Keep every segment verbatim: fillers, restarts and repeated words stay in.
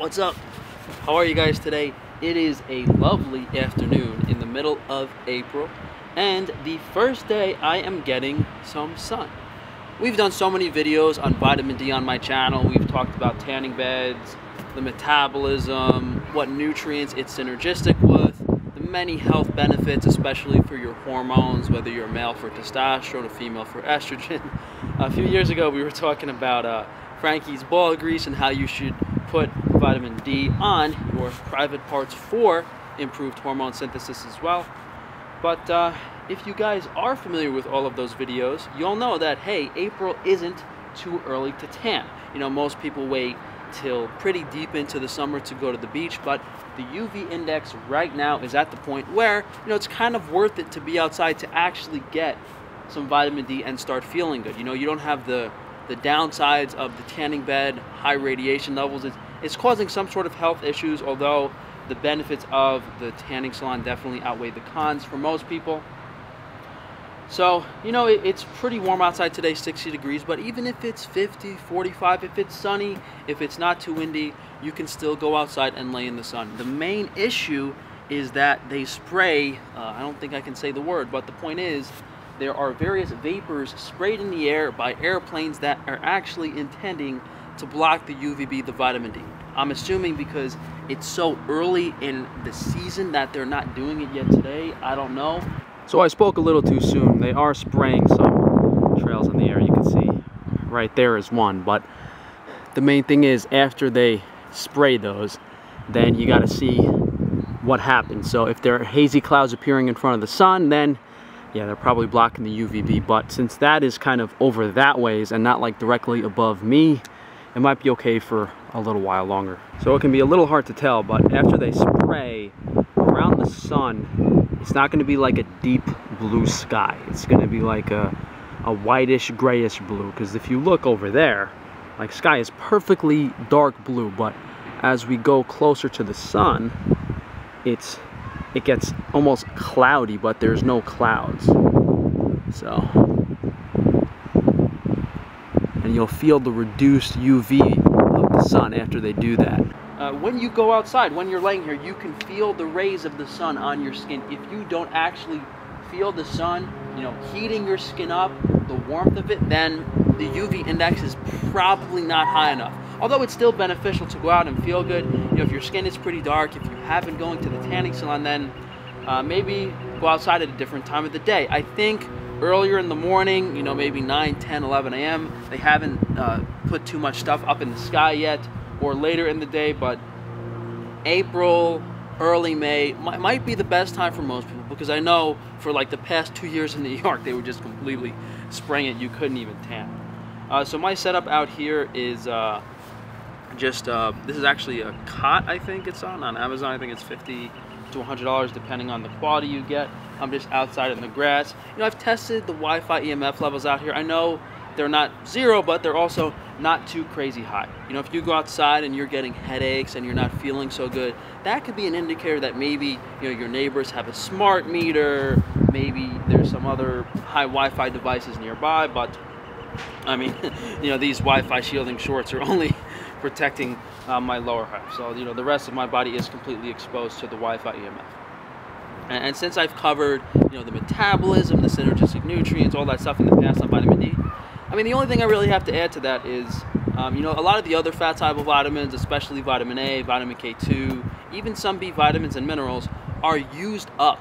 What's up? How are you guys today? It is a lovely afternoon in the middle of April and the first day I am getting some sun. We've done so many videos on vitamin D on my channel. We've talked about tanning beds, the metabolism, what nutrients it's synergistic with, the many health benefits, especially for your hormones, whether you're male for testosterone or female for estrogen. A few years ago we were talking about uh, Frankie's ball grease and how you should put vitamin D on your private parts for improved hormone synthesis as well. But uh, if you guys are familiar with all of those videos, you'll know that, hey, April isn't too early to tan. You know, most people wait till pretty deep into the summer to go to the beach, but the U V index right now is at the point where, you know, it's kind of worth it to be outside to actually get some vitamin D and start feeling good. You know, you don't have the the downsides of the tanning bed, high radiation levels. It's, it's causing some sort of health issues, although the benefits of the tanning salon definitely outweigh the cons for most people. So, you know, it, it's pretty warm outside today, sixty degrees, but even if it's fifty, forty-five, if it's sunny, if it's not too windy, you can still go outside and lay in the sun. The main issue is that they spray, uh, I don't think I can say the word, but the point is, there are various vapors sprayed in the air by airplanes that are actually intending to block the U V B, the vitamin D. I'm assuming because it's so early in the season that they're not doing it yet today. I don't know. So I spoke a little too soon. They are spraying some trails in the air. You can see right there is one. But the main thing is after they spray those, then you got to see what happens. So if there are hazy clouds appearing in front of the sun, then yeah, they're probably blocking the U V B, but since that is kind of over that ways and not like directly above me, it might be okay for a little while longer. So it can be a little hard to tell, but after they spray around the sun, it's not going to be like a deep blue sky. It's going to be like a, a whitish, grayish blue, because if you look over there, like sky is perfectly dark blue, but as we go closer to the sun, it's it gets almost cloudy, but there's no clouds. So, and you'll feel the reduced U V of the sun after they do that. Uh, when you go outside, when you're laying here, you can feel the rays of the sun on your skin. If you don't actually feel the sun, you know, heating your skin up, the warmth of it, then the U V index is probably not high enough. Although it's still beneficial to go out and feel good, you know, if your skin is pretty dark, if you have been going to the tanning salon, then uh, maybe go outside at a different time of the day. I think earlier in the morning, you know, maybe nine, ten, eleven a m, they haven't uh, put too much stuff up in the sky yet, or later in the day, but April, early May might be the best time for most people, because I know for like the past two years in New York, they were just completely spraying it. You couldn't even tan. Uh, so my setup out here is uh, just, uh, this is actually a cot, I think it's on, on Amazon. I think it's fifty to a hundred dollars depending on the quality you get. I'm just outside in the grass. You know, I've tested the Wi-Fi E M F levels out here. I know they're not zero, but they're also not too crazy high. You know, if you go outside and you're getting headaches and you're not feeling so good, that could be an indicator that maybe, you know, your neighbors have a smart meter, maybe there's some other high Wi-Fi devices nearby, but I mean, you know, these Wi-Fi shielding shorts are only protecting uh, my lower half. So, you know, the rest of my body is completely exposed to the Wi-Fi E M F. And, and since I've covered, you know, the metabolism, the synergistic nutrients, all that stuff in the past on vitamin D, I mean, the only thing I really have to add to that is, um, you know, a lot of the other fat-soluble vitamins, especially vitamin A, vitamin K two, even some B vitamins and minerals are used up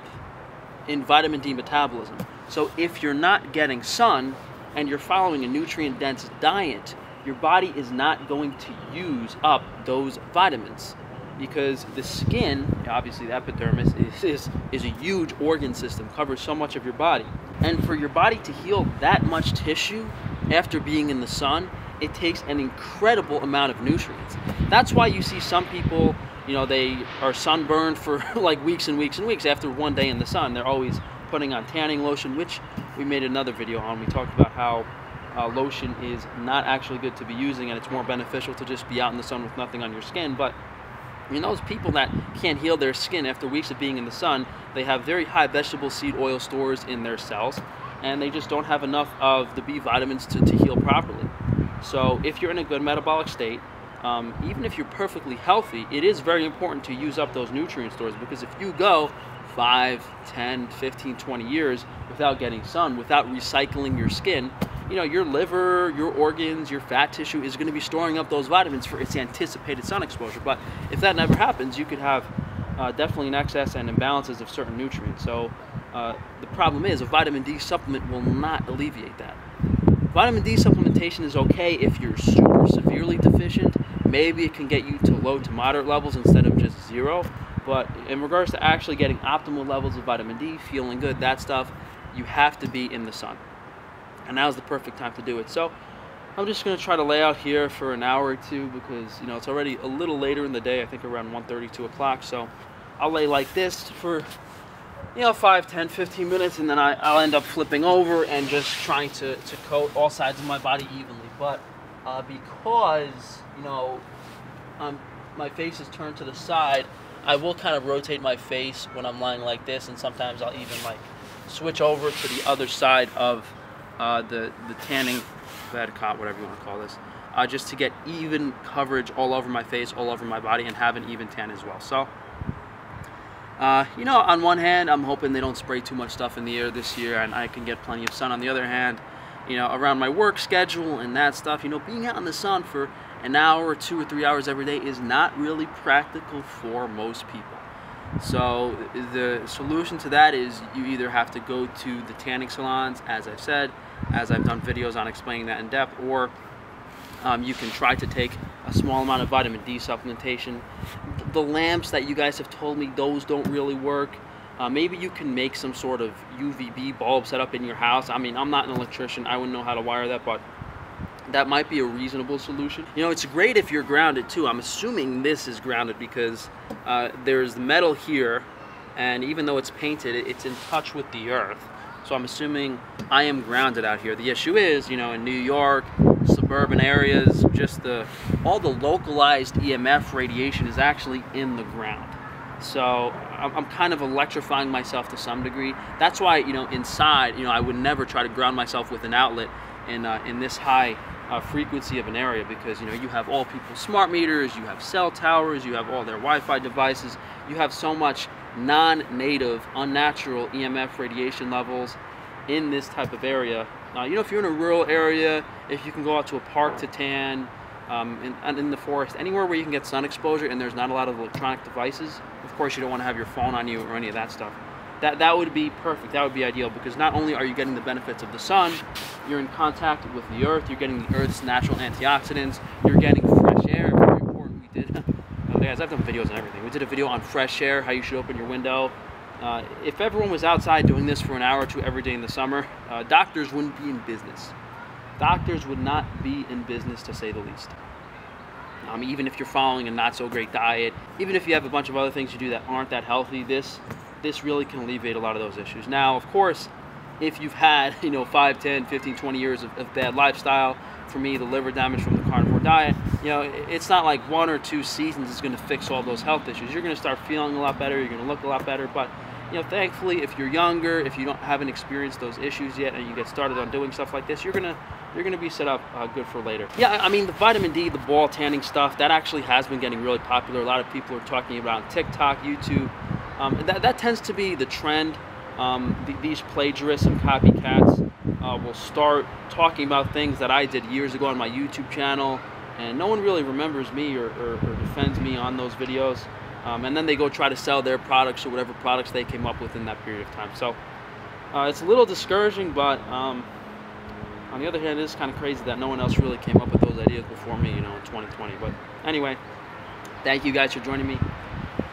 in vitamin D metabolism. So if you're not getting sun, and you're following a nutrient-dense diet, your body is not going to use up those vitamins, because the skin, obviously the epidermis, is, is, is a huge organ system, covers so much of your body. And for your body to heal that much tissue after being in the sun, it takes an incredible amount of nutrients. That's why you see some people, you know, they are sunburned for like weeks and weeks and weeks after one day in the sun. They're always putting on tanning lotion, which we made another video on. We talked about how uh, lotion is not actually good to be using, and it's more beneficial to just be out in the sun with nothing on your skin. But you know, those people that can't heal their skin after weeks of being in the sun, they have very high vegetable seed oil stores in their cells, and they just don't have enough of the B vitamins to, to heal properly. So if you're in a good metabolic state, um, even if you're perfectly healthy, it is very important to use up those nutrient stores, because if you go five, ten, fifteen, twenty years without getting sun, without recycling your skin, you know, your liver, your organs, your fat tissue is going to be storing up those vitamins for its anticipated sun exposure. But if that never happens, you could have uh, definitely an excess and imbalances of certain nutrients. So uh, the problem is a vitamin D supplement will not alleviate that. Vitamin D supplementation is okay if you're super severely deficient. Maybe it can get you to low to moderate levels instead of just zero. But in regards to actually getting optimal levels of vitamin D, feeling good, that stuff, you have to be in the sun. And now's the perfect time to do it. So I'm just going to try to lay out here for an hour or two, because, you know, it's already a little later in the day, I think around one thirty, two o'clock. So I'll lay like this for, you know, five, ten, fifteen minutes, and then I, I'll end up flipping over and just trying to, to coat all sides of my body evenly. But uh, because, you know, um, my face is turned to the side, I will kind of rotate my face when I'm lying like this, and sometimes I'll even like switch over to the other side of uh, the, the tanning bed, cot, whatever you want to call this, uh, just to get even coverage all over my face, all over my body, and have an even tan as well. So, uh, you know, on one hand, I'm hoping they don't spray too much stuff in the air this year and I can get plenty of sun. On the other hand, you know, around my work schedule and that stuff, you know, being out in the sun for an hour or two or three hours every day is not really practical for most people. So the solution to that is you either have to go to the tanning salons, as I've said, as I've done videos on explaining that in depth, or um, you can try to take a small amount of vitamin D supplementation. The lamps that you guys have told me, those don't really work. Uh, maybe you can make some sort of U V B bulb set up in your house. I mean, I'm not an electrician, I wouldn't know how to wire that, but that might be a reasonable solution. You know, it's great if you're grounded too. I'm assuming this is grounded because uh, there's metal here, and even though it's painted, it's in touch with the earth. So I'm assuming I am grounded out here. The issue is, you know, in New York, suburban areas, just the all the localized E M F radiation is actually in the ground. So I'm kind of electrifying myself to some degree. That's why, you know, inside, you know, I would never try to ground myself with an outlet in uh, in this high Uh, frequency of an area, because, you know, you have all people's smart meters, you have cell towers, you have all their Wi-Fi devices, you have so much non-native, unnatural E M F radiation levels in this type of area. Uh, you know, if you're in a rural area, if you can go out to a park to tan, um, and, and in the forest, anywhere where you can get sun exposure and there's not a lot of electronic devices, of course you don't want to have your phone on you or any of that stuff. That, that would be perfect, that would be ideal, because not only are you getting the benefits of the sun, you're in contact with the earth, you're getting the earth's natural antioxidants, you're getting fresh air, very important. We did, oh guys, I've done videos on everything. We did a video on fresh air, how you should open your window. Uh, if everyone was outside doing this for an hour or two every day in the summer, uh, doctors wouldn't be in business. Doctors would not be in business, to say the least. Um, even if you're following a not so great diet, even if you have a bunch of other things you do that aren't that healthy, this this really can alleviate a lot of those issues. Now, of course, if you've had, you know, five, ten, fifteen, twenty years of, of bad lifestyle, for me, the liver damage from the carnivore diet, you know, it's not like one or two seasons is going to fix all those health issues. You're going to start feeling a lot better, you're going to look a lot better, but, you know, thankfully, if you're younger, if you don't haven't experienced those issues yet and you get started on doing stuff like this, you're going to you're going to be set up uh, good for later. Yeah, I mean, the vitamin D, the ball tanning stuff, that actually has been getting really popular. A lot of people are talking about on TikTok, YouTube. Um, that, that tends to be the trend. Um, the, these plagiarists and copycats uh, will start talking about things that I did years ago on my YouTube channel, and no one really remembers me or, or, or defends me on those videos. Um, and then they go try to sell their products or whatever products they came up with in that period of time. So uh, it's a little discouraging, but um, on the other hand, it is kind of crazy that no one else really came up with those ideas before me, you know, in twenty twenty. But anyway, thank you guys for joining me.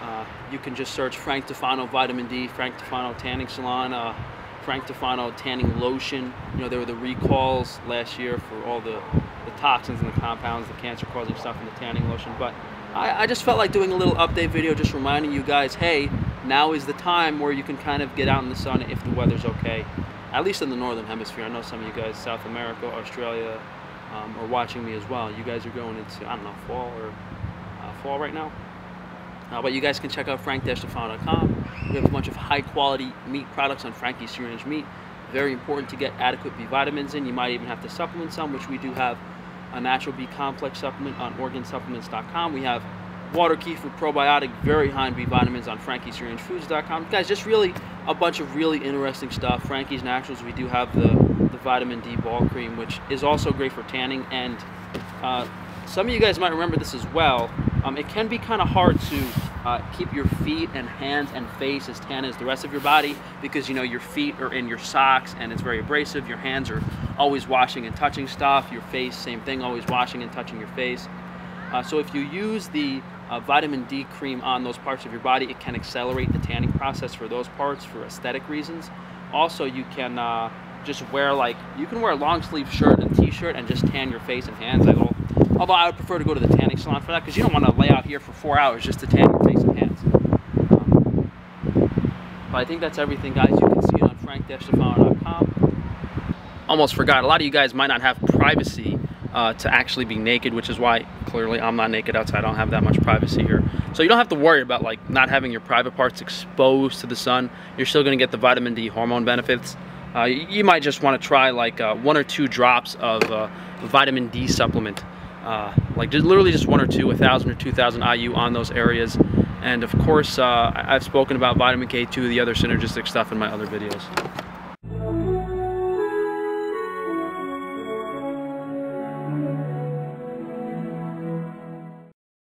Uh, you can just search Frank Tufano Vitamin D, Frank Tufano Tanning Salon, uh, Frank Tufano Tanning Lotion. You know, there were the recalls last year for all the, the toxins and the compounds, the cancer-causing stuff in the tanning lotion. But I, I just felt like doing a little update video, just reminding you guys, hey, now is the time where you can kind of get out in the sun if the weather's okay, at least in the northern hemisphere. I know some of you guys, South America, Australia, um, are watching me as well. You guys are going into, I don't know, fall or uh, fall right now. Uh, but you guys can check out frank dash tufano dot com. We have a bunch of high quality meat products on Frankie's Free Range Meat. Very important to get adequate B vitamins in. You might even have to supplement some, which we do have a natural B complex supplement on organ supplements dot com. We have water kefir probiotic, very high in B vitamins on frankies free range foods dot com. Guys, just really a bunch of really interesting stuff. Frankie's Naturals, we do have the, the vitamin D ball cream, which is also great for tanning. And uh, some of you guys might remember this as well. Um, it can be kind of hard to uh, keep your feet and hands and face as tan as the rest of your body, because, you know, your feet are in your socks and it's very abrasive. Your hands are always washing and touching stuff. Your face, same thing, always washing and touching your face. Uh, so if you use the Uh, vitamin D cream on those parts of your body, it can accelerate the tanning process for those parts for aesthetic reasons. Also, you can uh, just wear like you can wear a long sleeve shirt and t-shirt and just tan your face and hands. I will, although I would prefer to go to the tanning salon for that, because you don't want to lay out here for four hours just to tan your face and hands. Um, but I think that's everything, guys. You can see it on frank dash tufano dot com. Almost forgot. A lot of you guys might not have privacy Uh, to actually be naked, which is why clearly I'm not naked outside. I don't have that much privacy here. So you don't have to worry about like not having your private parts exposed to the sun. You're still going to get the vitamin D hormone benefits. Uh, you might just want to try like uh, one or two drops of uh, vitamin D supplement, uh, like just literally just one or two, one thousand or two thousand I U on those areas. And of course, uh, I've spoken about vitamin K two, the other synergistic stuff in my other videos.